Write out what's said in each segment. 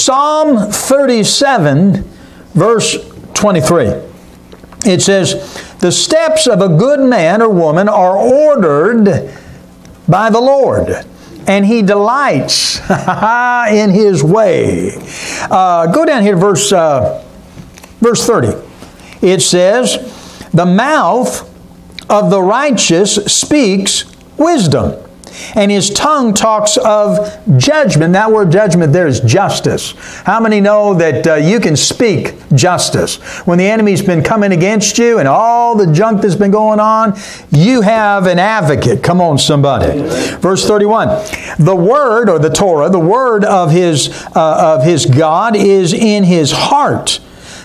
Psalm 37, verse 23. It says, "The steps of a good man or woman are ordered by the Lord, and He delights in His way." Go down here to verse 30. It says, "The mouth of the righteous speaks wisdom, and his tongue talks of judgment." That word judgment there is justice. How many know that you can speak justice? When the enemy's been coming against you and all the junk that's been going on, you have an advocate. Come on, somebody. Verse 31, "The word," or the Torah, "the word of his God is in his heart.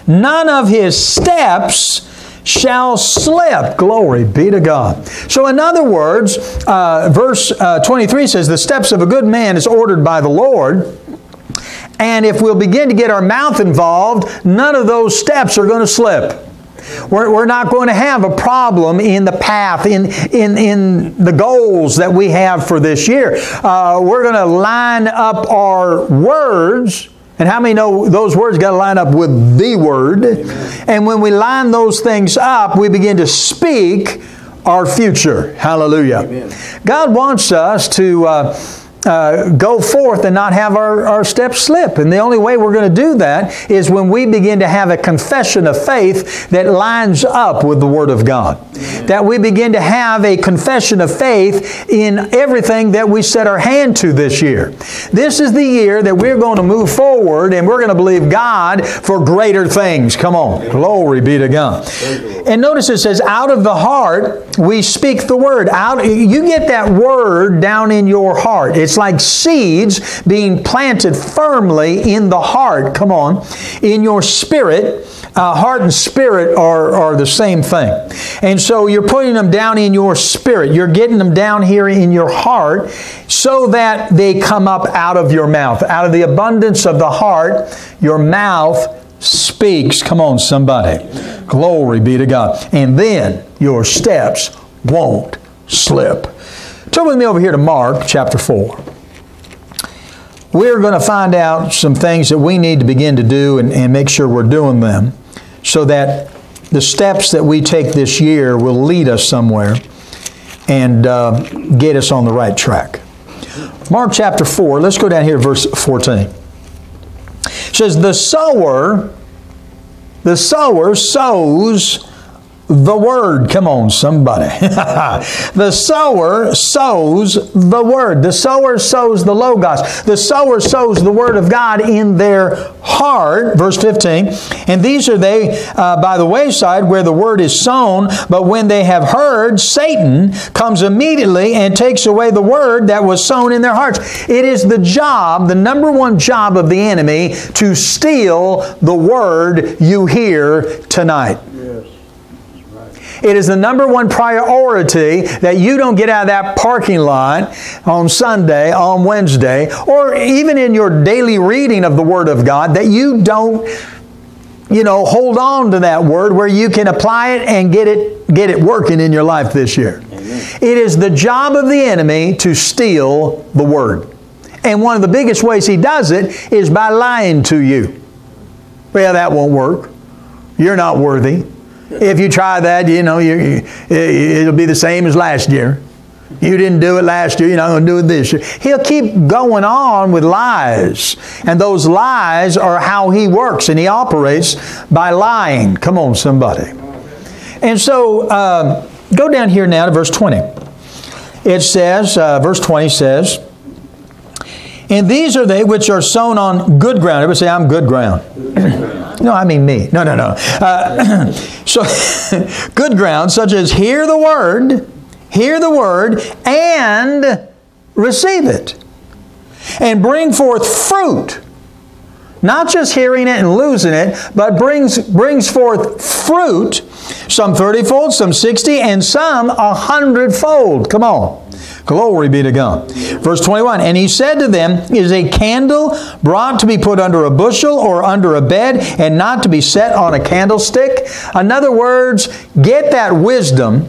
None of his steps shall slip." Glory be to God. So in other words, verse 23 says, "The steps of a good man is ordered by the Lord." And if we'll begin to get our mouth involved, none of those steps are going to slip. We're not going to have a problem in the path, in the goals that we have for this year. We're going to line up our words. And how many know those words got to line up with the Word? Amen. And when we line those things up, we begin to speak our future. Hallelujah. Amen. God wants us to go forth and not have our steps slip. And the only way we're going to do that is when we begin to have a confession of faith that lines up with the Word of God. Amen. That we begin to have a confession of faith in everything that we set our hand to this year. This is the year that we're going to move forward and we're going to believe God for greater things. Come on. Amen. Glory be to God. And notice it says, out of the heart we speak the word. You get that word down in your heart. It's like seeds being planted firmly in the heart. Come on. In your spirit. Heart and spirit are the same thing. And so you're putting them down in your spirit. You're getting them down here in your heart so that they come up out of your mouth. Out of the abundance of the heart, your mouth speaks. Come on, somebody. Glory be to God. And then your steps won't slip. Turn with me over here to Mark chapter 4. We're going to find out some things that we need to begin to do and make sure we're doing them, so that the steps that we take this year will lead us somewhere and get us on the right track. Mark chapter 4, let's go down here to verse 14. It says, the sower sows the Word. Come on, somebody. The sower sows the Word. The sower sows the Logos. The sower sows the Word of God in their heart. Verse 15, "And these are they by the wayside where the Word is sown, but when they have heard, Satan comes immediately and takes away the Word that was sown in their hearts." It is the job, the number one job of the enemy, to steal the Word you hear tonight. Yes. It is the number one priority that you don't get out of that parking lot on Sunday, on Wednesday, or even in your daily reading of the Word of God, that you don't, you know, hold on to that Word where you can apply it and get it working in your life this year. Amen. It is the job of the enemy to steal the Word. And one of the biggest ways he does it is by lying to you. "Well, that won't work. You're not worthy. If you try that, you know, it'll be the same as last year. You didn't do it last year. You're not going to do it this year." He'll keep going on with lies. And those lies are how he works, and he operates by lying. Come on, somebody. And so go down here now to verse 20. It says, verse 20 says, "And these are they which are sown on good ground." Everybody say, "I'm good ground." No, I mean me. No. So, good ground, such as hear the word, and receive it, and bring forth fruit. Not just hearing it and losing it, but brings forth fruit, some 30-fold, some 60, and some 100-fold. Come on. Glory be to God. Verse 21, "And he said to them, Is a candle brought to be put under a bushel or under a bed, and not to be set on a candlestick?" In other words, get that wisdom.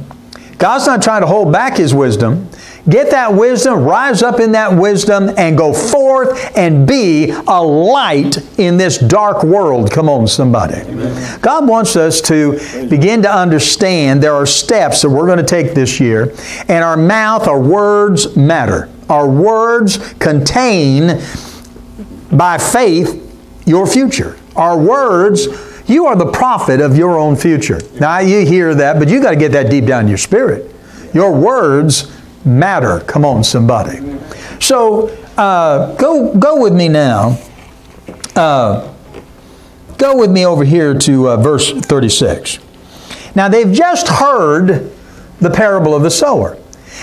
God's not trying to hold back His wisdom. Get that wisdom, rise up in that wisdom, and go forth and be a light in this dark world. Come on, somebody. Amen. God wants us to begin to understand there are steps that we're going to take this year, and our mouth, our words matter. Our words contain, by faith, your future. Our words, you are the prophet of your own future. Now, you hear that, but you got to get that deep down in your spirit. Your words matter. Come on, somebody. So, go with me now. Go with me over here to verse 36. Now, they've just heard the parable of the sower.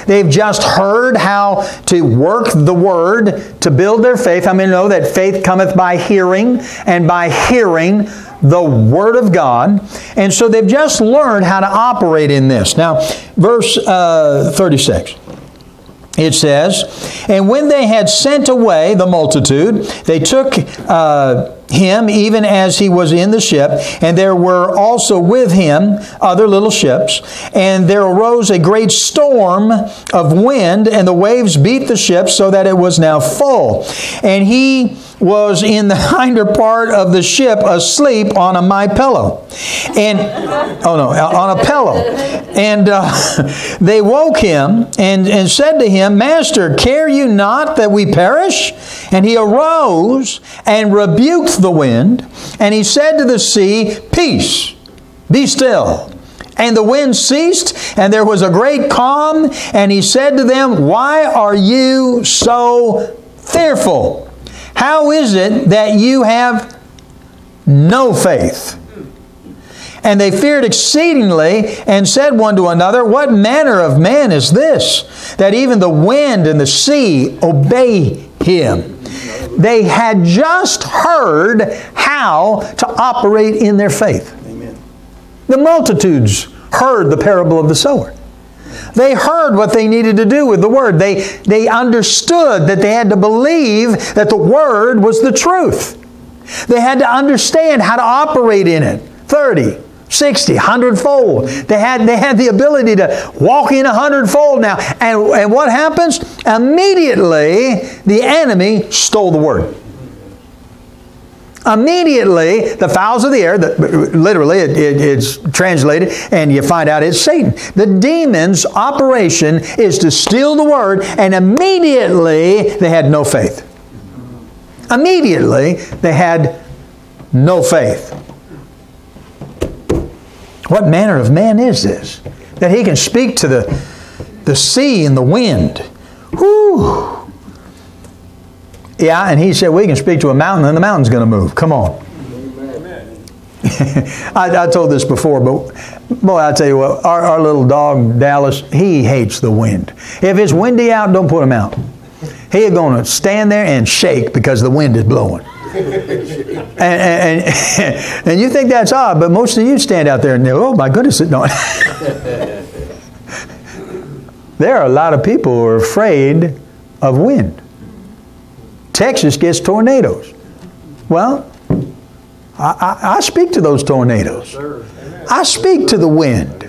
They've just heard how to work the Word to build their faith. How many know that faith cometh by hearing, and by hearing the Word of God? And so they've just learned how to operate in this. Now, verse 36. It says, "And when they had sent away the multitude, they took him even as he was in the ship, and there were also with him other little ships. And there arose a great storm of wind, and the waves beat the ship so that it was now full. And he was in the hinder part of the ship asleep on a pillow. And they woke him and said to him, Master, care you not that we perish? And he arose and rebuked the wind, and he said to the sea, Peace, be still. And the wind ceased, and there was a great calm. And he said to them, Why are you so fearful? How is it that you have no faith? And they feared exceedingly, and said one to another, What manner of man is this, that even the wind and the sea obey him? They had just heard how to operate in their faith. Amen. The multitudes heard the parable of the sower. They heard what they needed to do with the Word. They understood that they had to believe that the Word was the truth. They had to understand how to operate in it. 30, 60, 100-fold. They had the ability to walk in 100-fold now. And what happens? Immediately, the enemy stole the Word. Immediately, the fowls of the air, literally it's translated, and you find out it's Satan. The demon's operation is to steal the Word, and immediately they had no faith. Immediately they had no faith. What manner of man is this, that he can speak to the sea and the wind? Whew! Yeah, and he said, we can speak to a mountain and the mountain's going to move. Come on. Amen. I told this before, but boy, I tell you what, our little dog, Dallas, he hates the wind. If it's windy out, don't put him out. He's going to stand there and shake because the wind is blowing. and you think that's odd, but most of you stand out there and go, oh my goodness, it don't. There are a lot of people who are afraid of wind. Texas gets tornadoes. Well, I speak to those tornadoes. I speak to the wind.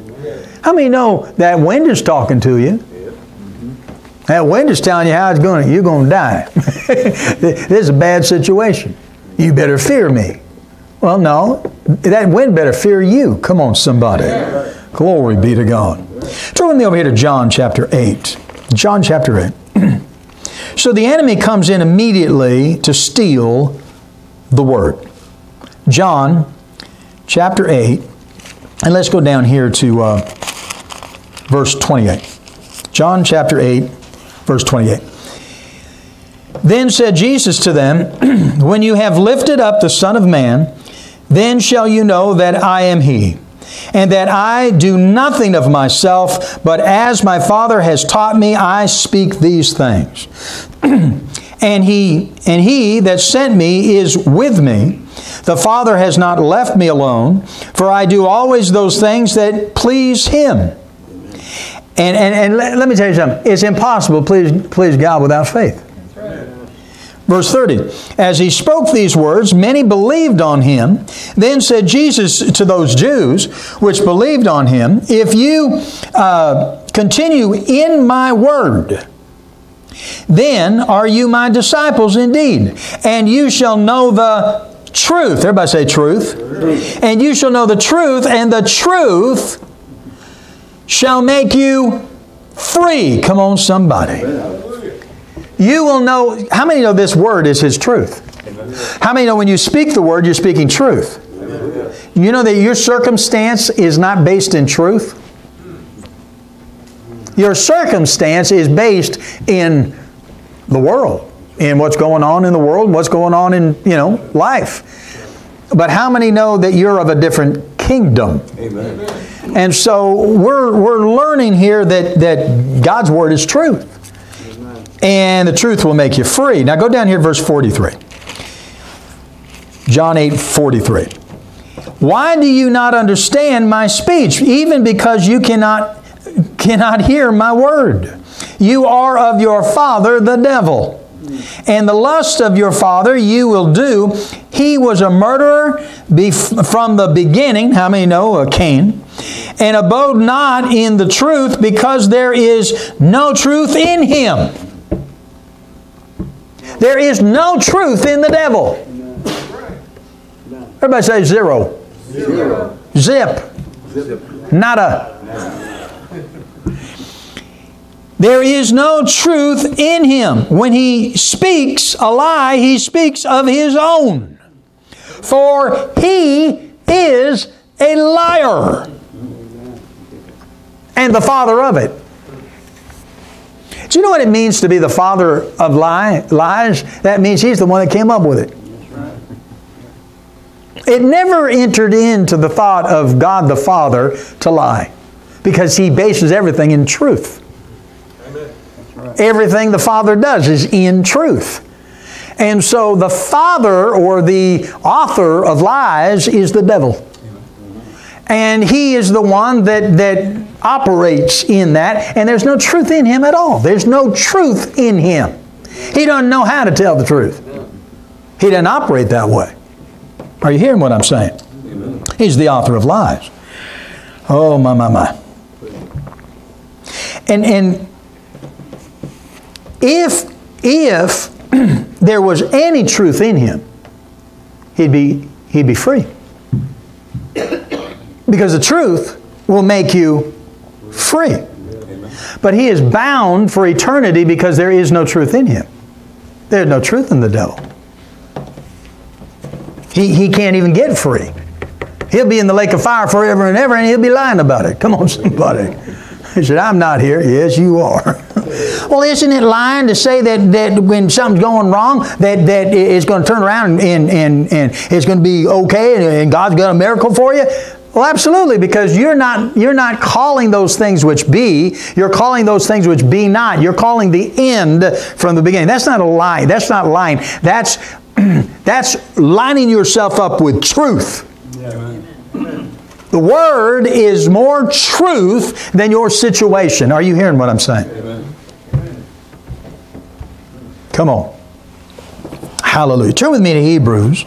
How many know that wind is talking to you? That wind is telling you how it's going. You're going to die. This is a bad situation. You better fear me. Well, no, that wind better fear you. Come on, somebody. Glory be to God. Turn with me over here to John chapter 8. John chapter 8. So the enemy comes in immediately to steal the Word. John chapter 8, and let's go down here to verse 28. John chapter 8, verse 28. Then said Jesus to them, When you have lifted up the Son of Man, then shall you know that I am He. And that I do nothing of myself, but as my Father has taught me, I speak these things. And he that sent me is with me. The Father has not left me alone, for I do always those things that please Him. And let me tell you something. It's impossible to please God without faith. Verse 30, as he spoke these words, many believed on him. Then said Jesus to those Jews which believed on him, If you Continue in my word. Then are you my disciples indeed, and you shall know the truth. Everybody say truth. Truth. And you shall know the truth, and the truth shall make you free. Come on, somebody. You will know. How many know this word is His truth? How many know when you speak the word, you're speaking truth? You know that your circumstance is not based in truth? Your circumstance is based in the world, in what's going on in the world, what's going on in, life. But how many know that you're of a different kingdom? Amen. And so we're learning here that God's word is truth. Amen. And the truth will make you free. Now go down here, verse 43. John 8:43. Why do you not understand my speech? Even because you cannot hear my word. You are of your father, the devil, and the lust of your father you will do. He was a murderer from the beginning. How many know? Cain. And abode not in the truth, because there is no truth in him. There is no truth in the devil. Everybody say zero. Zero. Zip. Zip. Nada. Nada. There is no truth in him. When he speaks a lie, he speaks of his own. For he is a liar and the father of it. Do you know what it means to be the father of lies? That means he's the one that came up with it. It never entered into the thought of God the Father to lie, because he bases everything in truth. Everything the Father does is in truth. And so the father, or the author of lies, is the devil. And he is the one that operates in that. And there's no truth in him at all. There's no truth in him. He doesn't know how to tell the truth. He doesn't operate that way. Are you hearing what I'm saying? He's the author of lies. Oh, my, my, my. And if there was any truth in him, he'd be free. Because the truth will make you free. But he is bound for eternity, because there is no truth in him. There's no truth in the devil. He can't even get free. He'll be in the lake of fire forever and ever, and he'll be lying about it. Come on, somebody. He said, I'm not here. Yes, you are. Well, isn't it lying to say that when something's going wrong, that it's going to turn around and it's going to be okay, and God's got a miracle for you? Well, absolutely, because you're not calling those things which be. You're calling those things which be not. You're calling the end from the beginning. That's not a lie. That's not lying. That's lining yourself up with truth. Yeah. The Word is more truth than your situation. Are you hearing what I'm saying? Amen. Come on. Hallelujah. Turn with me to Hebrews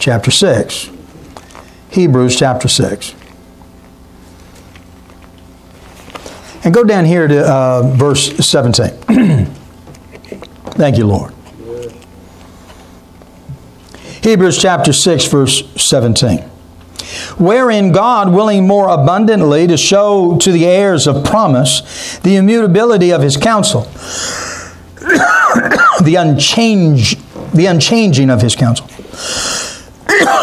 chapter 6. Hebrews chapter 6. And go down here to verse 17. Thank you, Lord. Hebrews chapter 6, verse 17. Wherein God, willing more abundantly to show to the heirs of promise the immutability of his counsel, the unchanging of his counsel,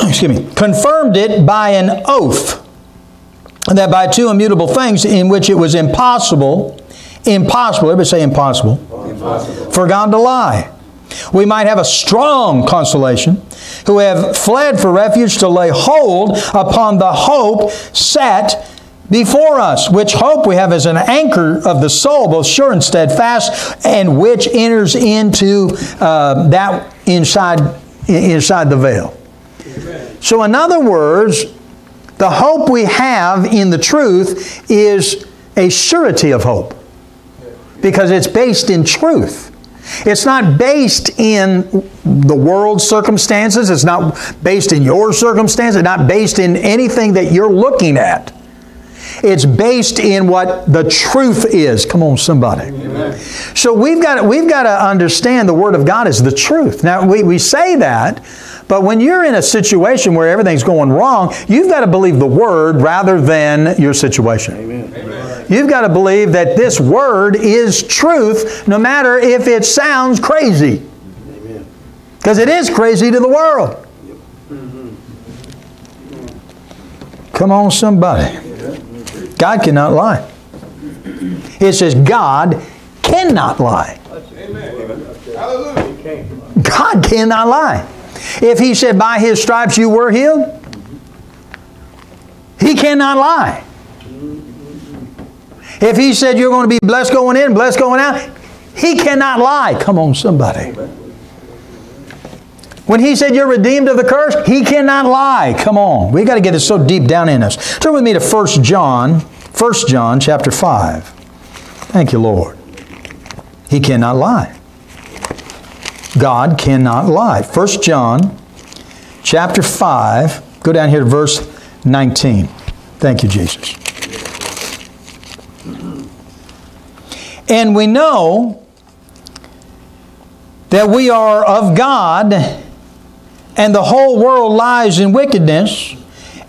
excuse me, confirmed it by an oath, that by two immutable things, in which it was impossible, everybody say impossible, impossible for God to lie, we might have a strong consolation, who have fled for refuge, to lay hold upon the hope set before us, which hope we have as an anchor of the soul, both sure and steadfast, and which enters into that inside the veil. Amen. So in other words, the hope we have in the truth is a surety of hope, because it's based in truth. It's not based in the world's circumstances. It's not based in your circumstances. It's not based in anything that you're looking at. It's based in what the truth is. Come on, somebody. Amen. So we've got to understand the Word of God is the truth. Now, we say that, but when you're in a situation where everything's going wrong, you've got to believe the Word rather than your situation. Amen. Amen. You've got to believe that this Word is truth, no matter if it sounds crazy. Because it is crazy to the world. Come on, somebody. God cannot lie. It says God cannot lie. God cannot lie. If He said, by His stripes you were healed, He cannot lie. If He said you're going to be blessed going in, blessed going out, He cannot lie. Come on, somebody. When He said you're redeemed of the curse, He cannot lie. Come on. We've got to get it so deep down in us. Turn with me to 1 John chapter 5. Thank you, Lord. He cannot lie. God cannot lie. 1 John chapter 5. Go down here to verse 19. Thank you, Jesus. And we know that we are of God, and the whole world lies in wickedness.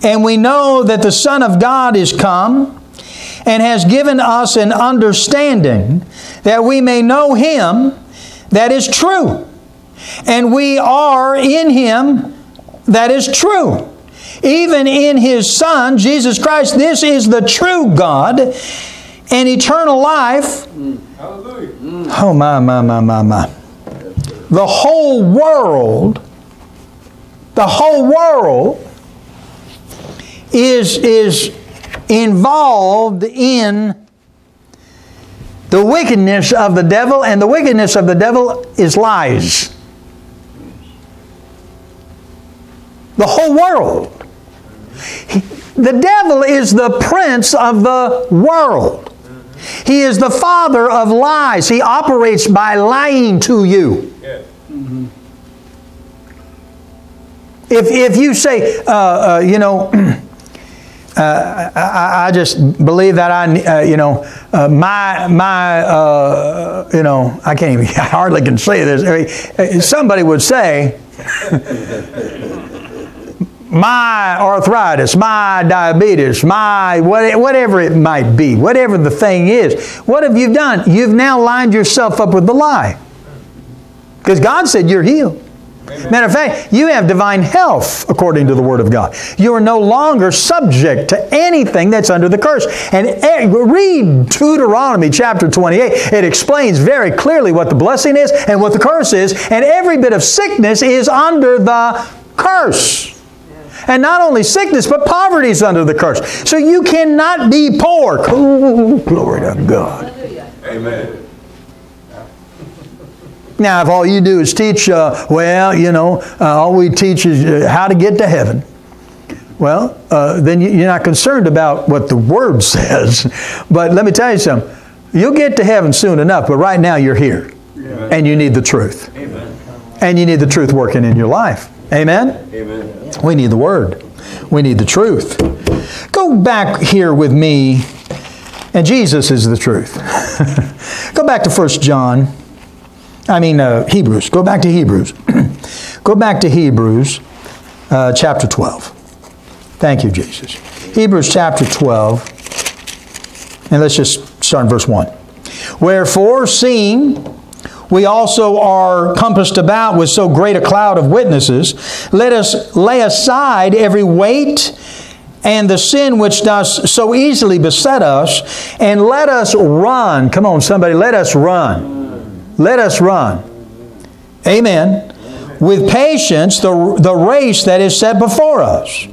And we know that the Son of God is come and has given us an understanding that we may know Him that is true. And we are in Him that is true, even in His Son, Jesus Christ. This is the true God and eternal life. Hallelujah. Oh, my. The whole world is involved in the wickedness of the devil, and the wickedness of the devil is lies. The whole world. The devil is the prince of the world. He is the father of lies. He operates by lying to you. Yeah. Mm-hmm. If you say, I just believe that I can't even, I hardly can say this. I mean, somebody would say, my arthritis, my diabetes, my whatever it might be, whatever the thing is. What have you done? You've now lined yourself up with the lie. Because God said you're healed. Amen. Matter of fact, you have divine health according to the Word of God. You are no longer subject to anything that's under the curse. And read Deuteronomy chapter 28. It explains very clearly what the blessing is and what the curse is. And every bit of sickness is under the curse. And not only sickness, but poverty is under the curse. So you cannot be poor. Oh, glory to God. Amen. Now, if all you do is teach, all we teach is how to get to heaven. Well, then you're not concerned about what the Word says. But let me tell you something. You'll get to heaven soon enough, but right now you're here. Amen. And you need the truth. Amen. And you need the truth working in your life. Amen? Amen. We need the Word. We need the truth. Go back here with me. And Jesus is the truth. Go back to Hebrews. Go back to Hebrews. Go back to Hebrews chapter 12. Thank you, Jesus. Hebrews chapter 12. And let's just start in verse 1. Wherefore, seeing we also are compassed about with so great a cloud of witnesses, let us lay aside every weight and the sin which does so easily beset us, and let us run. Come on, somebody, let us run. Let us run. Amen. With patience the race that is set before us,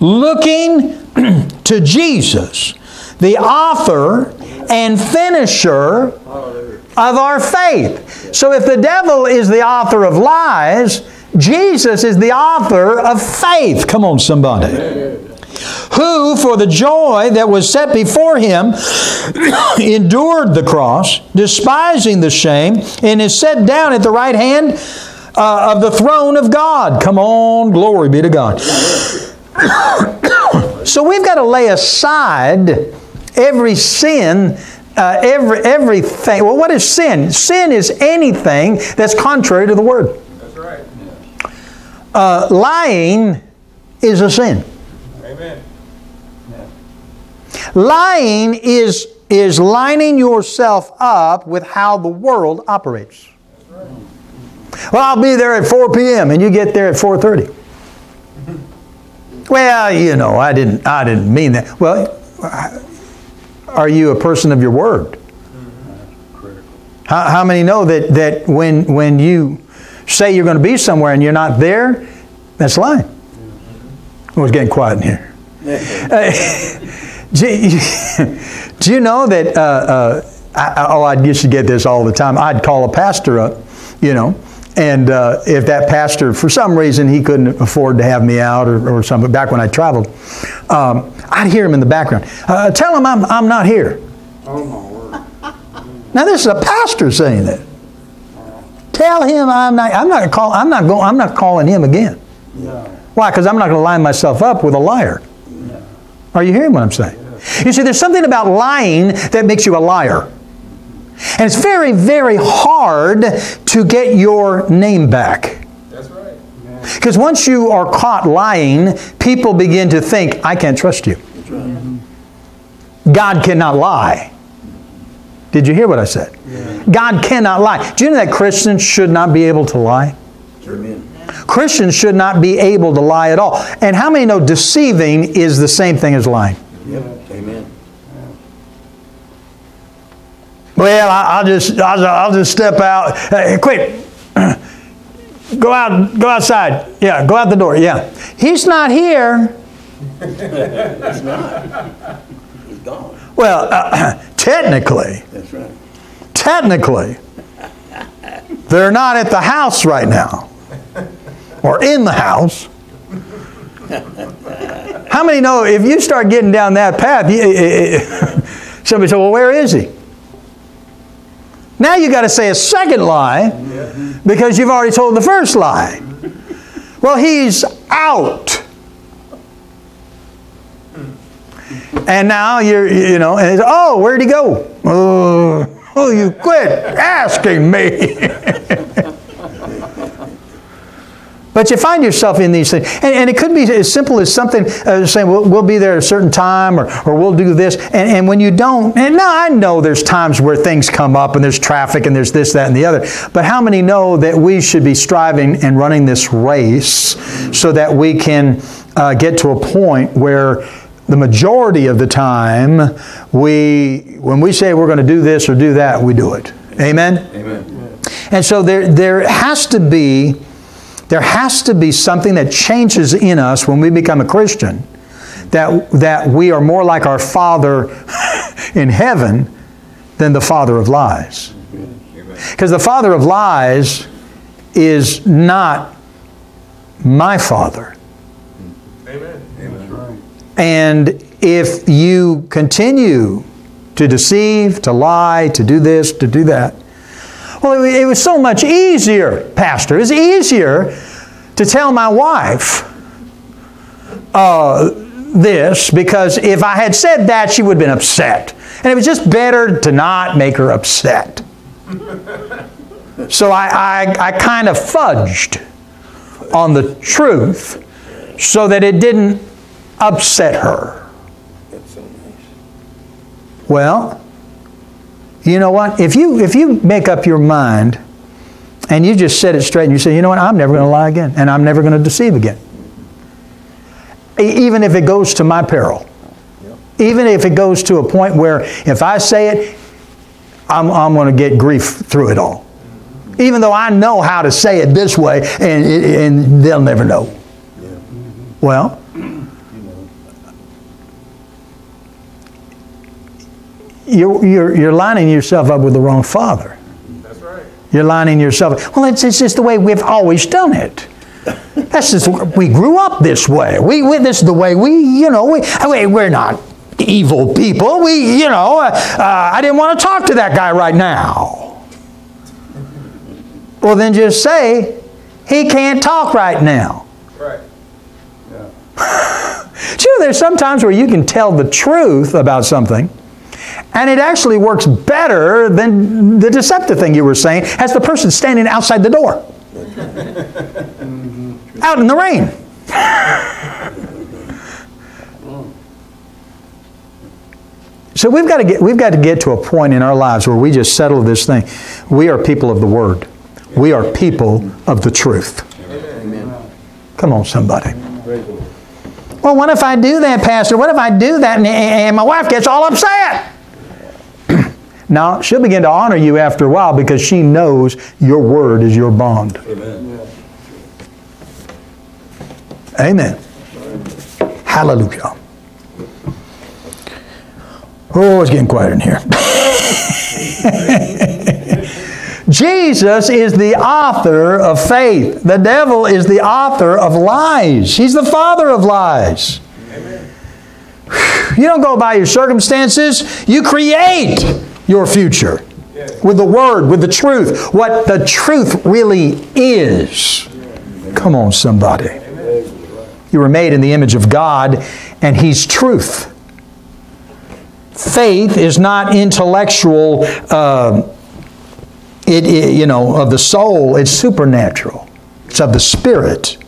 looking to Jesus, the author and finisher of our faith. So if the devil is the author of lies, Jesus is the author of faith. Come on, somebody. Amen. Who, for the joy that was set before Him, endured the cross, despising the shame, and is set down at the right hand of the throne of God. Come on, glory be to God. So we've got to lay aside every sin, everything. Well, what is sin? Sin is anything that's contrary to the Word. That's right. Lying is a sin. Amen. Yeah. Lying is lining yourself up with how the world operates. That's right. Well, I'll be there at 4 p.m. and you get there at 4:30. Well, you know, I didn't mean that. Well, are you a person of your word? How many know that when you say you're going to be somewhere and you're not there, that's lying. Oh, it's getting quiet in here. Do you know that, I used to get this all the time. I'd call a pastor up, you know, and if that pastor, for some reason, he couldn't afford to have me out or something, back when I traveled, I'd hear him in the background. Tell him I'm not here. Oh, my word. Now, this is a pastor saying that. Tell him I'm not calling him again. Yeah. Why? Because I'm not going to line myself up with a liar. Yeah. Are you hearing what I'm saying? Yeah. You see, there's something about lying that makes you a liar. And it's very, very hard to get your name back. That's right. Because once you are caught lying, people begin to think, I can't trust you. That's right. God cannot lie. Did you hear what I said? Yeah. God cannot lie. Do you know that Christians should not be able to lie? Amen. Christians should not be able to lie at all. And how many know deceiving is the same thing as lying? Yeah. Amen. Well, I'll just step out. Hey, quick. Go out. Go outside. Yeah. Go out the door. Yeah. He's not here. He's not. He's gone. Well, technically. That's right. Technically, they're not at the house right now, or in the house. How many know if you start getting down that path, somebody said, "Well, where is he?" Now you've got to say a second lie because you've already told the first lie. Well, he's out. And now you know, and it's, oh, where'd he go? Oh, you quit asking me. But you find yourself in these things. And it could be as simple as something saying, we'll be there at a certain time or we'll do this. And when you don't, and now I know there's times where things come up and there's traffic and there's this, that, and the other. But how many know that we should be striving and running this race so that we can get to a point where the majority of the time, when we say we're going to do this or do that, we do it. Amen? Amen. And so there has to be something that changes in us when we become a Christian, that we are more like our Father in heaven than the father of lies. Because the father of lies is not my Father. Amen. Amen. And if you continue to deceive, to lie, to do this, to do that, well, it was so much easier, Pastor. It was easier to tell my wife this, because if I had said that, she would have been upset. And it was just better to not make her upset. So I kind of fudged on the truth so that it didn't upset her. Well, you know what? If you make up your mind and you just set it straight and you say, you know what? I'm never going to lie again and I'm never going to deceive again. Even if it goes to my peril. Even if it goes to a point where if I say it, I'm going to get grief through it all. Even though I know how to say it this way and they'll never know. Well, You're lining yourself up with the wrong father. That's right. You're lining yourself up. Well, it's just the way we've always done it. That's just, we grew up this way. This is the way we're not evil people. I didn't want to talk to that guy right now. Well, then just say, he can't talk right now. Right. Yeah. Do you know there's some times where you can tell the truth about something, and it actually works better than the deceptive thing you were saying as the person standing outside the door. Out in the rain. So we've got to get to a point in our lives where we just settle this thing. We are people of the Word. We are people of the truth. Amen. Come on, somebody. Well, what if I do that, Pastor? What if I do that and my wife gets all upset? Now, she'll begin to honor you after a while because she knows your word is your bond. Amen. Amen. Hallelujah. Oh, it's getting quiet in here. Jesus is the author of faith. The devil is the author of lies. He's the father of lies. Amen. You don't go by your circumstances. You create your future with the Word, with the truth, what the truth really is. Come on, somebody. You were made in the image of God, and He's truth. Faith is not intellectual, of the soul. It's supernatural. It's of the Spirit.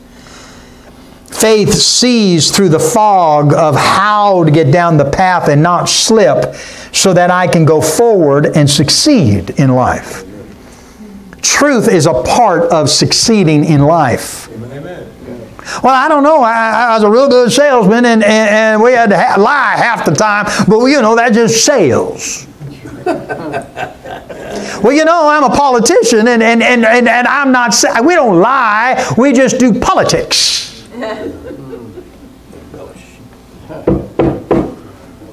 Faith sees through the fog of how to get down the path and not slip so that I can go forward and succeed in life. Truth is a part of succeeding in life. Amen. Well, I don't know. I was a real good salesman, and we had to lie half the time. But, that just sales. Well, I'm a politician, and I'm not. We don't lie. We just do politics.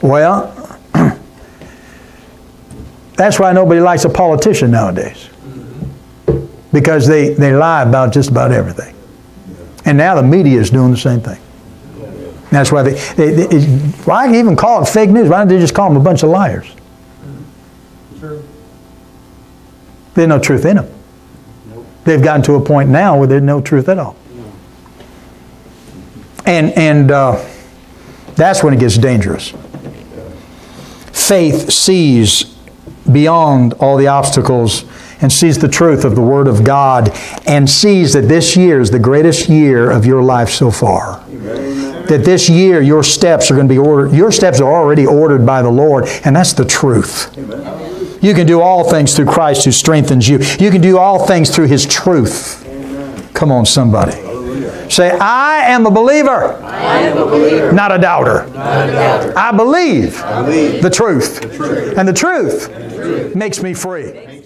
Well, that's why nobody likes a politician nowadays. Because they lie about just about everything. And now the media is doing the same thing. That's why why even call it fake news? Why don't they just call them a bunch of liars? True. There's no truth in them. Nope. They've gotten to a point now where there's no truth at all. No. And that's when it gets dangerous. Faith sees beyond all the obstacles and sees the truth of the Word of God and sees that this year is the greatest year of your life so far. Amen. That this year your steps are going to be ordered. Your steps are already ordered by the Lord, and that's the truth. Amen. You can do all things through Christ who strengthens you. You can do all things through His truth. Amen. Come on, somebody. Hallelujah. Say, I am a believer. I am a believer. Not a doubter. Not a doubter. I believe the truth. And the truth makes me free.